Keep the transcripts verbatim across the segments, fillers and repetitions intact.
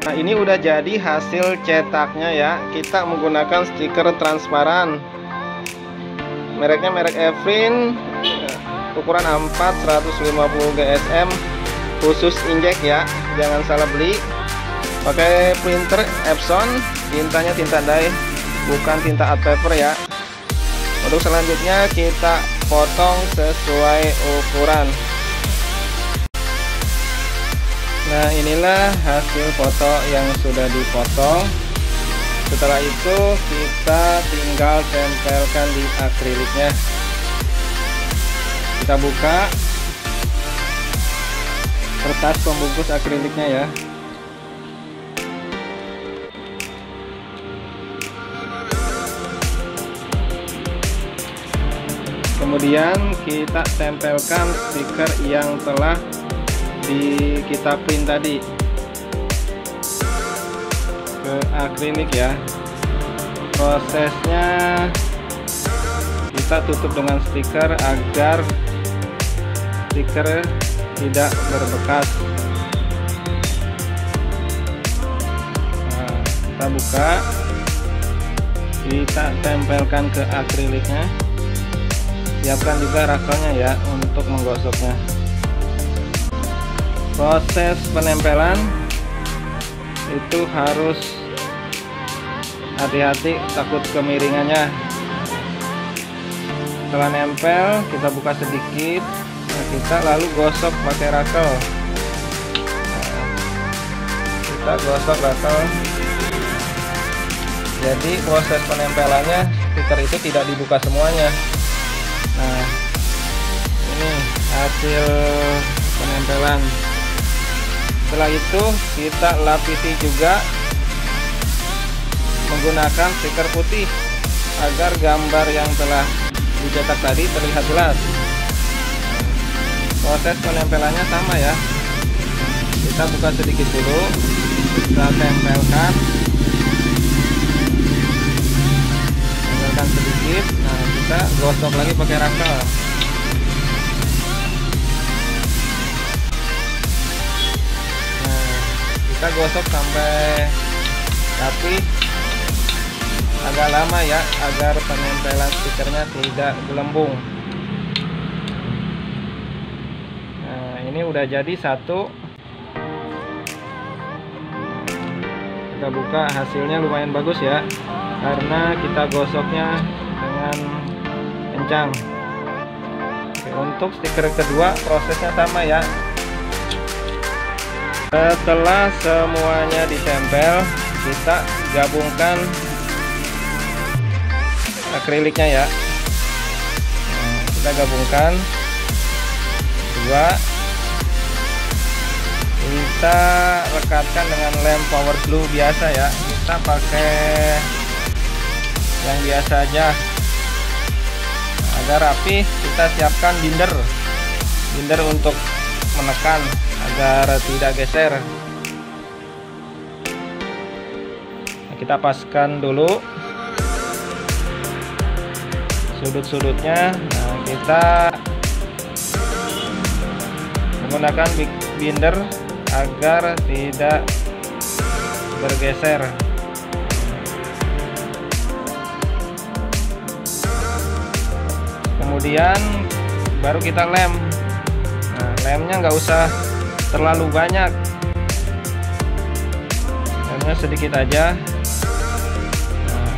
Nah, ini udah jadi hasil cetaknya ya. Kita menggunakan stiker transparan. Mereknya merek Evrin. Ukuran A empat seratus lima puluh G S M. Khusus injek ya. Jangan salah beli. Pakai printer Epson, tintanya tinta dye, bukan tinta art paper ya. Untuk selanjutnya kita potong sesuai ukuran. Nah, inilah hasil foto yang sudah dipotong. Setelah itu kita tinggal tempelkan di akriliknya. Kita buka kertas pembungkus akriliknya ya. Kemudian kita tempelkan stiker yang telah di kita print tadi ke akrilik ya. Prosesnya kita tutup dengan stiker agar stiker tidak berbekas. Nah, kita buka, kita tempelkan ke akriliknya. Siapkan juga rakelnya ya untuk menggosoknya. Proses penempelan itu harus hati-hati, takut kemiringannya. Setelah nempel, kita buka sedikit. Nah, kita lalu gosok pakai rakel. Nah, kita gosok rakel. Jadi proses penempelannya stiker itu tidak dibuka semuanya. Nah, ini hasil penempelan. Setelah itu kita lapisi juga menggunakan stiker putih agar gambar yang telah dicetak tadi terlihat jelas. Proses penempelannya sama ya. Kita buka sedikit dulu, kita tempelkan, tempelkan sedikit. Nah, kita gosok lagi pakai rakel. Nah, kita gosok sampai rapi, agak lama ya, agar penempelan stikernya tidak gelembung. Nah, ini udah jadi satu. Kita buka, hasilnya lumayan bagus ya, karena kita gosoknya dengan kencang. Oke, untuk stiker kedua prosesnya sama ya. Setelah semuanya ditempel, kita gabungkan akriliknya ya. Nah, kita gabungkan dua, kita rekatkan dengan lem power glue biasa ya. Kita pakai yang biasa aja. Agar rapi, kita siapkan binder binder untuk menekan agar tidak geser. Nah, kita paskan dulu sudut-sudutnya. Nah, kita menggunakan binder agar tidak bergeser. Kemudian baru kita lem. Nah, lemnya nggak usah terlalu banyak, lemnya sedikit aja. Nah,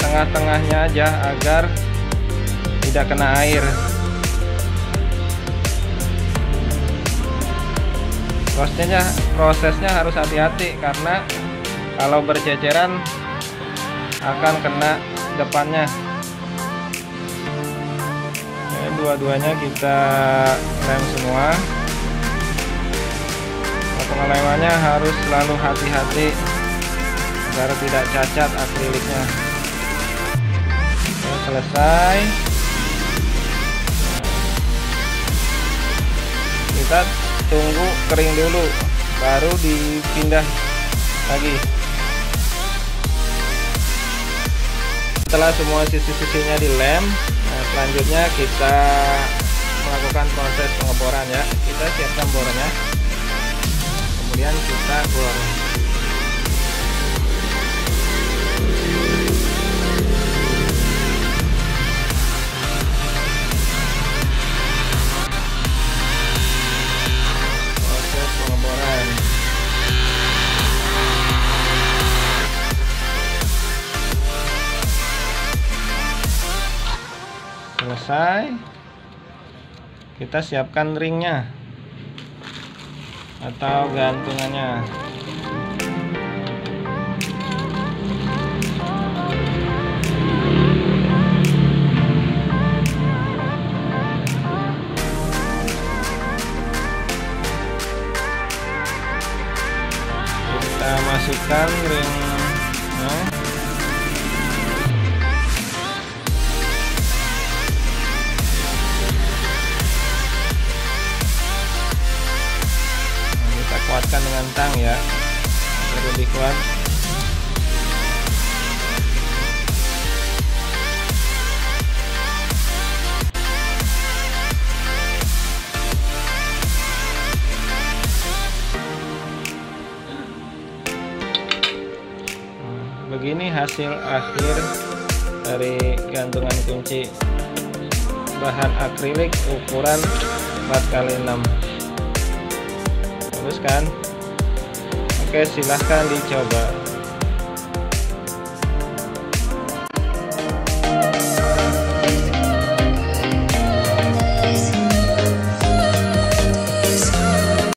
tengah-tengahnya aja agar tidak kena air. Prosesnya prosesnya harus hati-hati, karena kalau berceceran akan kena depannya. Dua-duanya kita lem semua. Pengelemannya harus selalu hati-hati agar tidak cacat akriliknya. Oke, selesai. Kita tunggu kering dulu, baru dipindah lagi. Setelah semua sisi-sisinya dilem, nah, selanjutnya kita melakukan proses pengeboran ya. Kita siapkan bornya, kemudian kita bor. selesai, kita siapkan ringnya atau gantungannya. Kita masukkan ringnya. Kuatkan dengan tang ya, baru dikuat. Nah, begini hasil akhir dari gantungan kunci bahan akrilik ukuran empat kali enam. Teruskan. Oke, silahkan dicoba.